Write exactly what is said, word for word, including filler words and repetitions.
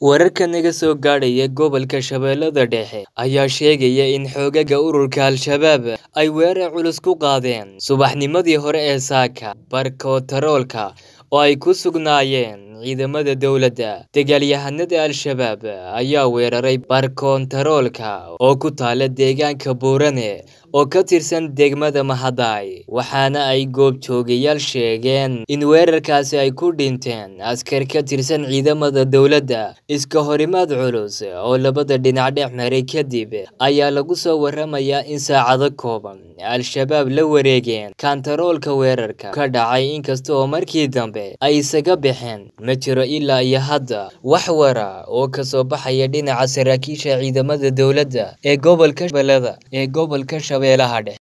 wararka naga soo gaadhaya gobolka Shabeelaha Dhexe ayaa sheegaya in xogaga ururka Al Shabaab ay weerar culus ku qaadeen subaxnimadii hore ee saaka barko taroolka oo ay ku sugnaayeen ciidamada dawladda dagaalyahanada Al Shabaab ayaa weeraray barko taroolka oo ku taala deegaanka Boorane oo ka tirsan degmada Mahaday waxaana ay goobjoogayaal sheegeen in weerarkaasi ay ku dhinteen askar ka tirsan ciidamada dawladda iska horimaad culus oo labada dhinac dhex maray kadib ayaa lagu soo waramayaa in saacado kooban Al Shabaab la wareegeen kantaroolka weerarka ka dhacay inkastoo markii dambe ay isaga bixeen ma jiro ilaa iyo hadda wax wara oo ka soo baxaya dhinaca saraakiisha ciidamada dawladda ee gobolka Shabeelaha ee gobolka Shabeelaha Dhexe.